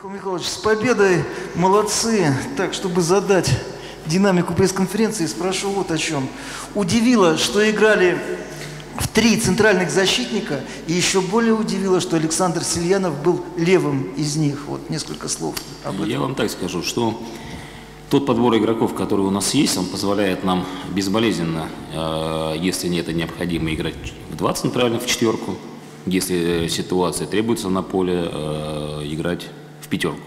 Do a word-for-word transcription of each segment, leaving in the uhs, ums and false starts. Михаил Михайлович, с победой молодцы. Так, чтобы задать динамику пресс-конференции, спрошу вот о чем. Удивило, что играли в три центральных защитника, и еще более удивило, что Александр Сельянов был левым из них. Вот несколько слов об этом. Я вам так скажу, что тот подбор игроков, который у нас есть, он позволяет нам безболезненно, э, если это необходимо, играть в два центральных, в четверку. Если ситуация требуется на поле, э, играть в пятерку.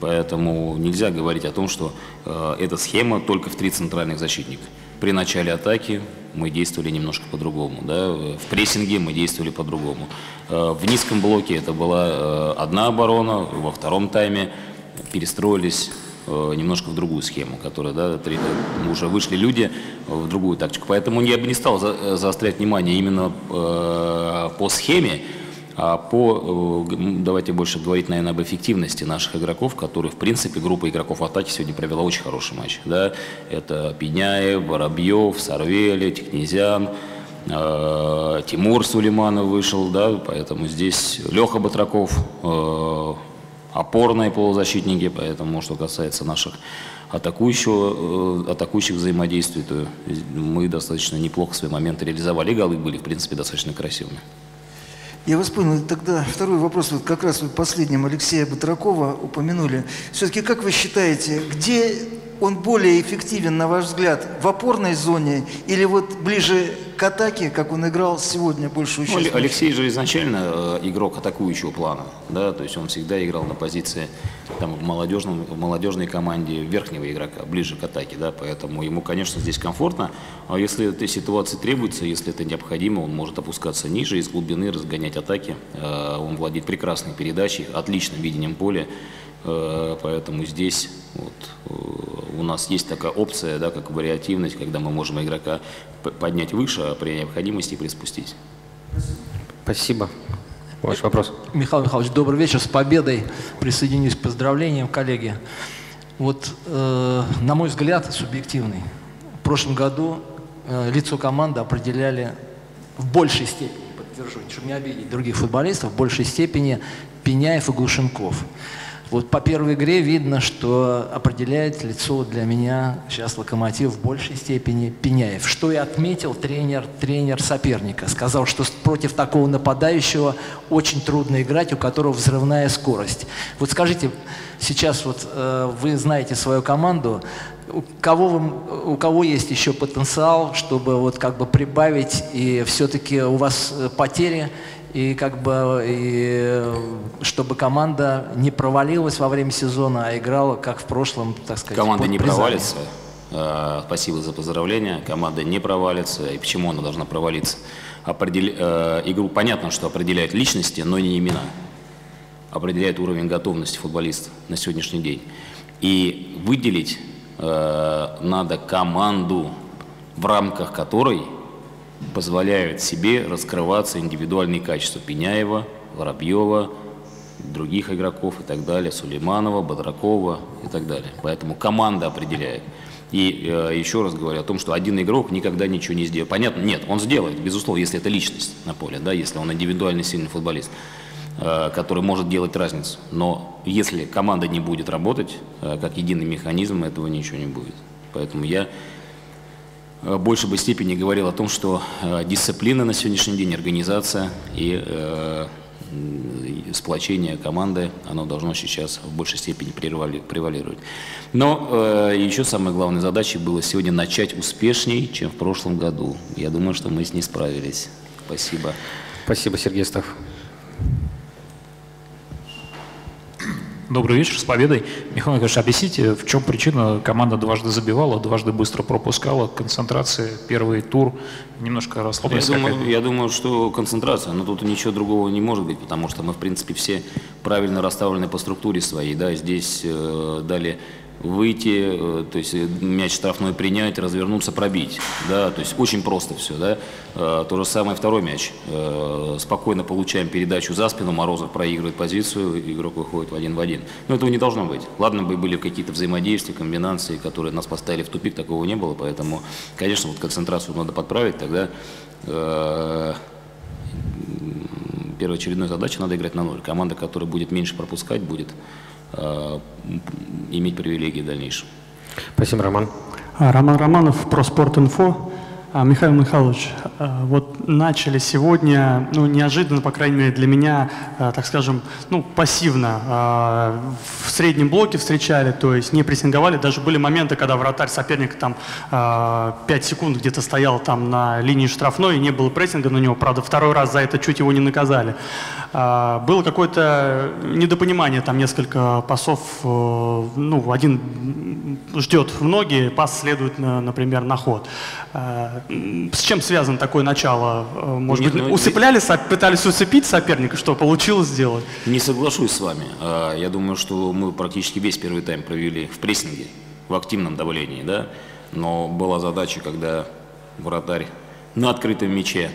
Поэтому нельзя говорить о том, что э, эта схема только в три центральных защитника. При начале атаки мы действовали немножко по-другому. Да? В прессинге мы действовали по-другому. Э, в низком блоке это была э, одна оборона, во втором тайме перестроились немножко в другую схему, которая, да, уже вышли люди в другую тактику. Поэтому я бы не стал за, заострять внимание именно э, по схеме, а по, э, давайте больше говорить, наверное, об эффективности наших игроков, которые, в принципе, группа игроков атаки сегодня провела очень хороший матч. Да? Это Пиняев, Воробьев, Сорвель, Тикнезян, э, Тимур Сулейманов вышел, да? Поэтому здесь Леха Батраков, э, опорные полузащитники, поэтому, что касается наших атакующих, атакующих взаимодействий, то мы достаточно неплохо свои моменты реализовали, голы были, в принципе, достаточно красивыми. Я вас понял. Тогда второй вопрос, вот как раз вот последним Алексея Батракова упомянули. Все-таки, как вы считаете, где он более эффективен, на ваш взгляд, в опорной зоне или вот ближе к атаке, как он играл сегодня большую часть? Ну, Алексей же изначально игрок атакующего плана, да, то есть он всегда играл на позиции там, в, молодежном, в молодежной команде верхнего игрока, ближе к атаке, да, поэтому ему, конечно, здесь комфортно, а если эта ситуация требуется, если это необходимо, он может опускаться ниже, из глубины разгонять атаки, он владеет прекрасной передачей, отличным видением поля, поэтому здесь вот, у нас есть такая опция, да, как вариативность, когда мы можем игрока поднять выше, а при необходимости приспустить. Спасибо. Ваш вопрос. Михаил Михайлович, добрый вечер. С победой присоединюсь к поздравлениям, коллеги. Вот, э, на мой взгляд, субъективный. В прошлом году э, лицо команды определяли в большей степени, поддержу, чтобы не обидеть других футболистов, в большей степени Пиняев и Глушенков. Вот по первой игре видно, что определяет лицо для меня сейчас Локомотив в большей степени Пиняев. Что и отметил тренер, тренер соперника. Сказал, что против такого нападающего очень трудно играть, у которого взрывная скорость. Вот скажите, сейчас вот э, вы знаете свою команду, у кого, вы, у кого есть еще потенциал, чтобы вот как бы прибавить, и все-таки у вас потери, и как бы, и чтобы команда не провалилась во время сезона, а играла, как в прошлом, так сказать, команда не провалится. Спасибо за поздравления. Команда не провалится. И почему она должна провалиться? Определи... Игру понятно, что определяет личности, но не имена. Определяет уровень готовности футболиста на сегодняшний день. И выделить надо команду, в рамках которой позволяют себе раскрываться индивидуальные качества Пиняева, Воробьева, других игроков и так далее, Сулейманова, Бодракова и так далее. Поэтому команда определяет. И э, еще раз говорю о том, что один игрок никогда ничего не сделает. Понятно? Нет, он сделает, безусловно, если это личность на поле, да, если он индивидуальный сильный футболист, э, который может делать разницу. Но если команда не будет работать, э, как единый механизм, этого ничего не будет. Поэтому я больше бы степени говорил о том, что э, дисциплина на сегодняшний день, организация и э, сплочение команды, оно должно сейчас в большей степени превалировать. Но э, еще самой главной задачей было сегодня начать успешней, чем в прошлом году. Я думаю, что мы с ней справились. Спасибо. Спасибо, Сергей Став. Добрый вечер, с победой. Михаил Николаевич, объясните, в чем причина? Команда дважды забивала, дважды быстро пропускала, концентрация, первый тур, немножко расслабилась. Я думаю, я думаю, что концентрация, но тут ничего другого не может быть, потому что мы, в принципе, все правильно расставлены по структуре своей. Да? Здесь э, дали выйти, э, то есть мяч штрафной принять, развернуться, пробить. Да? То есть очень просто все. Да? Э, то же самое второй мяч. Э, спокойно получаем передачу за спину, Морозов проигрывает позицию, игрок выходит в один в один. Но этого не должно быть. Ладно бы были какие-то взаимодействия, комбинации, которые нас поставили в тупик, такого не было. Поэтому, конечно, вот концентрацию надо подправить, тогда э, первоочередной задачей надо играть на ноль. Команда, которая будет меньше пропускать, будет э, иметь привилегии в дальнейшем. Спасибо, Роман. Роман Романов, Проспорт.Инфо. Михаил Михайлович, вот начали сегодня, ну, неожиданно, по крайней мере, для меня, так скажем, ну, пассивно. В среднем блоке встречали, то есть не прессинговали. Даже были моменты, когда вратарь соперника там пять секунд где-то стоял там на линии штрафной, и не было прессинга на него. Правда, второй раз за это чуть его не наказали. Было какое-то недопонимание, там несколько пасов, ну, один ждет в ноги, пас следует, например, на ход. С чем связано такое начало? Может Нет, быть, ну, усыпляли, не... пытались усыпить соперника, что получилось сделать? Не соглашусь с вами. Я думаю, что мы практически весь первый тайм провели в прессинге, в активном давлении, да? Но была задача, когда вратарь на открытом мяче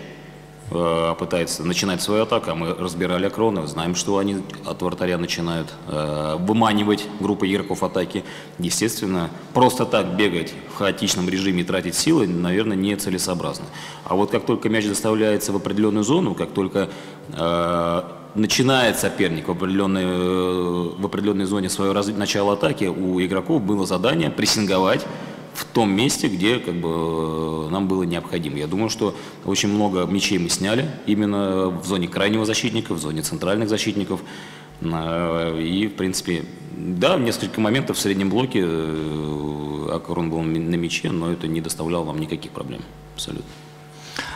пытается начинать свою атаку, а мы разбирали Акронов, знаем, что они от вратаря начинают выманивать группы игроков атаки. Естественно, просто так бегать в хаотичном режиме и тратить силы, наверное, нецелесообразно. А вот как только мяч доставляется в определенную зону, как только э, начинает соперник в определенной, в определенной зоне свое раз... начало атаки, у игроков было задание прессинговать в том месте, где как бы нам было необходимо. Я думаю, что очень много мячей мы сняли именно в зоне крайнего защитника, в зоне центральных защитников. И, в принципе, да, несколько моментов в среднем блоке Акрон был на мяче, но это не доставляло нам никаких проблем. Абсолютно.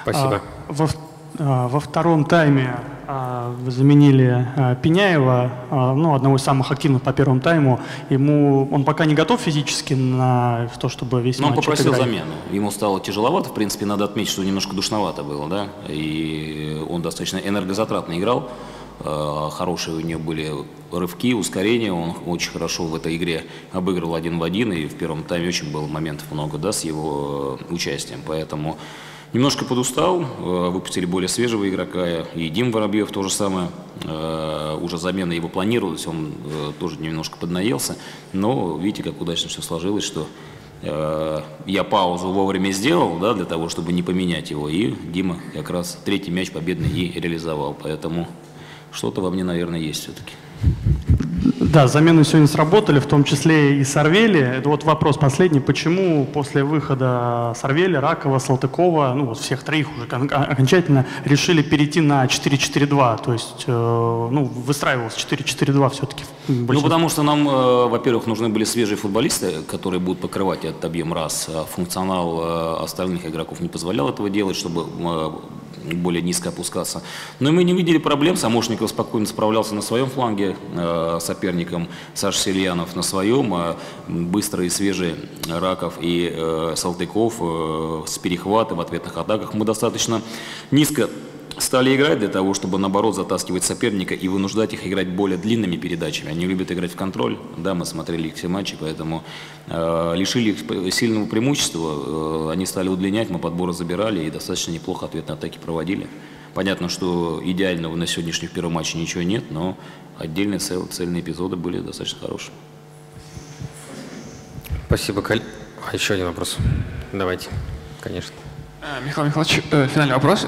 Спасибо. А, во, а, во втором тайме а, заменили а, Пиняева, а, ну, одного из самых активных по первому тайму. Ему, он пока не готов физически на то, чтобы весь матч играть. Он попросил замену. Ему стало тяжеловато. В принципе, надо отметить, что немножко душновато было, да? И он достаточно энергозатратно играл. Хорошие у него были рывки, ускорения, он очень хорошо в этой игре обыграл один в один, и в первом тайме очень было моментов много, да, с его участием, поэтому немножко подустал, выпустили более свежего игрока, и Дим Воробьев то же самое, уже замена его планировалась, он тоже немножко поднаелся, но видите, как удачно все сложилось, что я паузу вовремя сделал, да, для того, чтобы не поменять его, и Дима как раз третий мяч победный и реализовал, поэтому... Что-то во мне, наверное, есть все-таки. Да, замены сегодня сработали, в том числе и Сорвели. Это вот вопрос последний. Почему после выхода Сорвели, Ракова, Салтыкова, ну вот всех троих уже окончательно решили перейти на четыре четыре два? То есть, э, ну, выстраивалось четыре четыре два все-таки. Ну, потому что нам, э, во-первых, нужны были свежие футболисты, которые будут покрывать этот объем раз. Функционал э, остальных игроков не позволял этого делать, чтобы... Э, более низко опускаться. Но мы не видели проблем. Самошников спокойно справлялся на своем фланге э, соперником, Саша Сельянов на своем, э, быстрые и свежие Раков и э, Салтыков э, с перехвата в ответных атаках. Мы достаточно низко стали играть для того, чтобы, наоборот, затаскивать соперника и вынуждать их играть более длинными передачами. Они любят играть в контроль. Да, мы смотрели их все матчи, поэтому э, лишили их сильного преимущества. Э, они стали удлинять, мы подборы забирали и достаточно неплохо ответные атаки проводили. Понятно, что идеального на сегодняшнем первом матче ничего нет, но отдельные цел, цельные эпизоды были достаточно хорошие. Спасибо, Каль. Еще один вопрос. Давайте, конечно. Михаил Михайлович, финальный вопрос.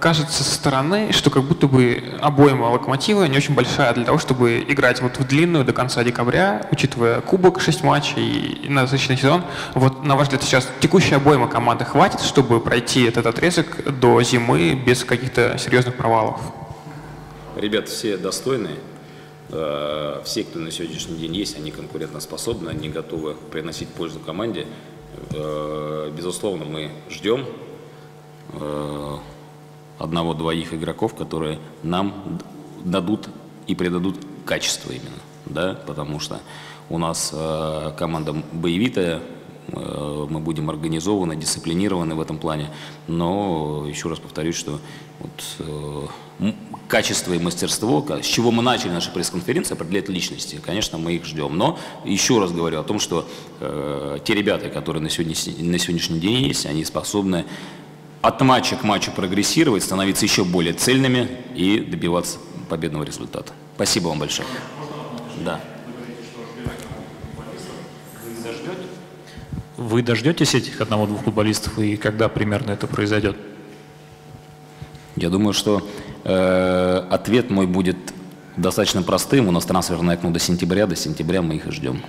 Кажется со стороны, что как будто бы обойма Локомотива не очень большая для того, чтобы играть вот в длинную до конца декабря, учитывая кубок, шесть матчей и насыщенный сезон. Вот на ваш взгляд сейчас текущая обойма команды хватит, чтобы пройти этот отрезок до зимы без каких-то серьезных провалов? Ребята все достойные. Все, кто на сегодняшний день есть, они конкурентоспособны, они готовы приносить пользу команде. Безусловно, мы ждем одного-двоих игроков, которые нам дадут и придадут качество именно, да, потому что у нас команда боевитая, мы будем организованы, дисциплинированы в этом плане, но еще раз повторюсь, что вот, качество и мастерство, с чего мы начали нашу пресс-конференцию, определяет личности. Конечно, мы их ждем. Но еще раз говорю о том, что э, те ребята, которые на, сегодня, на сегодняшний день есть, они способны от матча к матчу прогрессировать, становиться еще более цельными и добиваться победного результата. Спасибо вам большое. Да. Вы дождетесь этих одного-двух футболистов и когда примерно это произойдет? Я думаю, что Э, ответ мой будет достаточно простым. У нас трансферное окно до сентября, до сентября мы их и ждем.